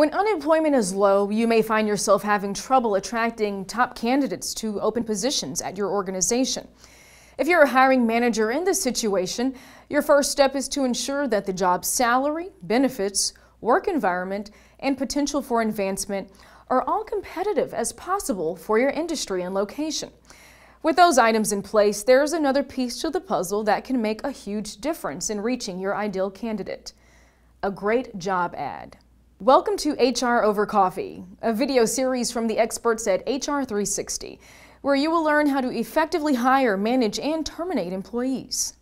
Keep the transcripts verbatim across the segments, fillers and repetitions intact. When unemployment is low, you may find yourself having trouble attracting top candidates to open positions at your organization. If you're a hiring manager in this situation, your first step is to ensure that the job's salary, benefits, work environment, and potential for advancement are all competitive as possible for your industry and location. With those items in place, there's another piece to the puzzle that can make a huge difference in reaching your ideal candidate: a great job ad. Welcome to H R Over Coffee, a video series from the experts at H R three sixty, where you will learn how to effectively hire, manage, and terminate employees.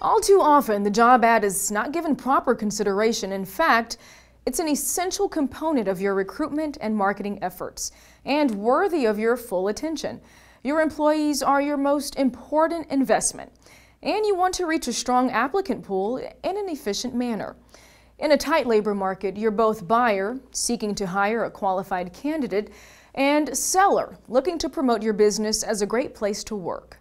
All too often, the job ad is not given proper consideration. In fact, it's an essential component of your recruitment and marketing efforts, and worthy of your full attention. Your employees are your most important investment, and you want to reach a strong applicant pool in an efficient manner. In a tight labor market, you're both buyer, seeking to hire a qualified candidate, and seller, looking to promote your business as a great place to work.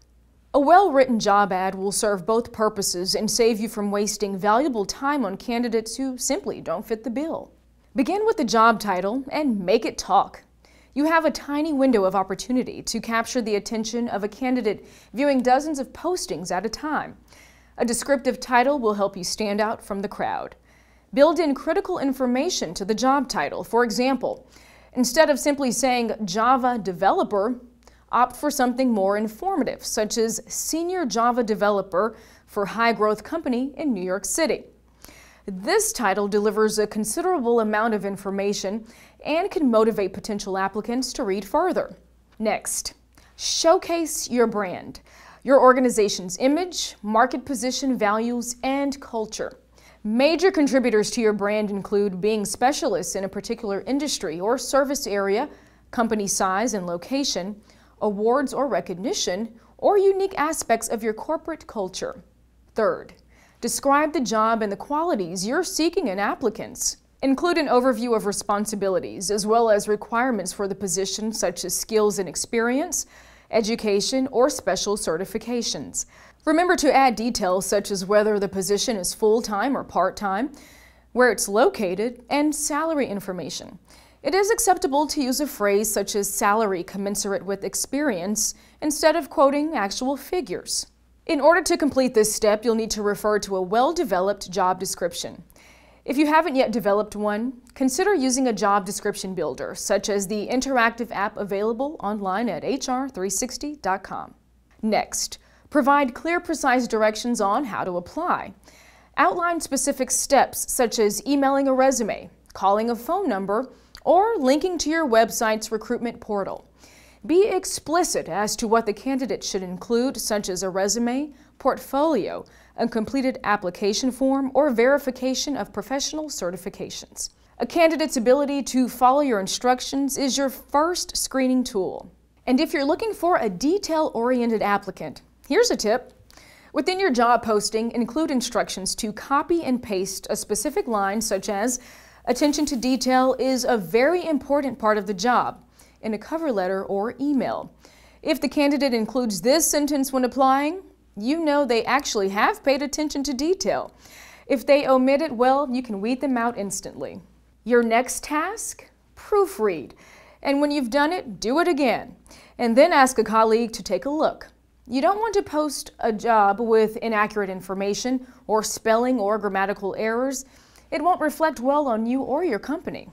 A well-written job ad will serve both purposes and save you from wasting valuable time on candidates who simply don't fit the bill. Begin with the job title and make it talk. You have a tiny window of opportunity to capture the attention of a candidate viewing dozens of postings at a time. A descriptive title will help you stand out from the crowd. Build in critical information to the job title. For example, instead of simply saying Java developer, opt for something more informative, such as Senior Java Developer for High-Growth Company in New York City. This title delivers a considerable amount of information and can motivate potential applicants to read further. Next, showcase your brand, your organization's image, market position, values, and culture. Major contributors to your brand include being specialists in a particular industry or service area, company size and location, awards or recognition, or unique aspects of your corporate culture. Third, describe the job and the qualities you're seeking in applicants. Include an overview of responsibilities, as well as requirements for the position, such as skills and experience, education, or special certifications. Remember to add details such as whether the position is full-time or part-time, where it's located, and salary information. It is acceptable to use a phrase such as salary commensurate with experience instead of quoting actual figures. In order to complete this step, you'll need to refer to a well-developed job description. If you haven't yet developed one, consider using a job description builder, such as the interactive app available online at H R three sixty dot com. Next, provide clear, precise directions on how to apply. Outline specific steps, such as emailing a resume, calling a phone number, or linking to your website's recruitment portal. Be explicit as to what the candidate should include, such as a resume, portfolio, a completed application form, or verification of professional certifications. A candidate's ability to follow your instructions is your first screening tool. And if you're looking for a detail-oriented applicant, here's a tip. Within your job posting, include instructions to copy and paste a specific line, such as, "Attention to detail is a very important part of the job," in a cover letter or email. If the candidate includes this sentence when applying, you know they actually have paid attention to detail. If they omit it, well, you can weed them out instantly. Your next task? Proofread. And when you've done it, do it again. And then ask a colleague to take a look. You don't want to post a job with inaccurate information or spelling or grammatical errors. It won't reflect well on you or your company.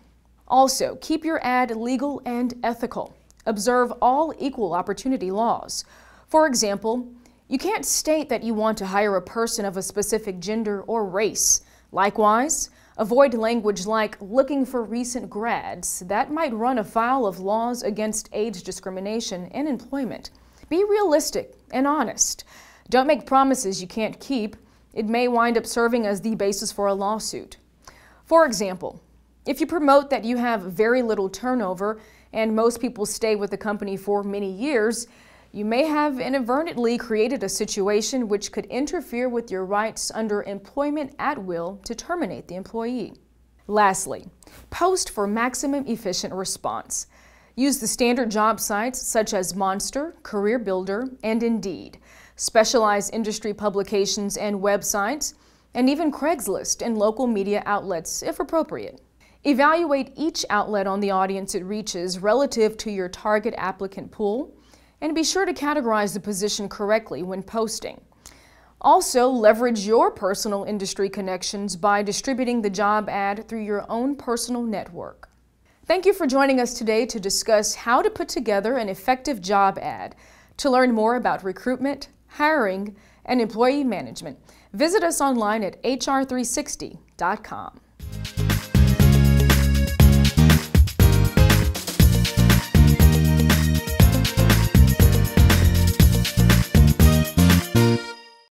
Also, keep your ad legal and ethical. Observe all equal opportunity laws. For example, you can't state that you want to hire a person of a specific gender or race. Likewise, avoid language like "looking for recent grads." That might run afoul of laws against age discrimination in employment. Be realistic and honest. Don't make promises you can't keep. It may wind up serving as the basis for a lawsuit. For example, if you promote that you have very little turnover and most people stay with the company for many years, you may have inadvertently created a situation which could interfere with your rights under employment at will to terminate the employee. Lastly, post for maximum efficient response. Use the standard job sites such as Monster, Career Builder, and Indeed, specialized industry publications and websites, and even Craigslist and local media outlets if appropriate. Evaluate each outlet on the audience it reaches relative to your target applicant pool, and be sure to categorize the position correctly when posting. Also, leverage your personal industry connections by distributing the job ad through your own personal network. Thank you for joining us today to discuss how to put together an effective job ad. To learn more about recruitment, hiring, and employee management, visit us online at H R three sixty dot com.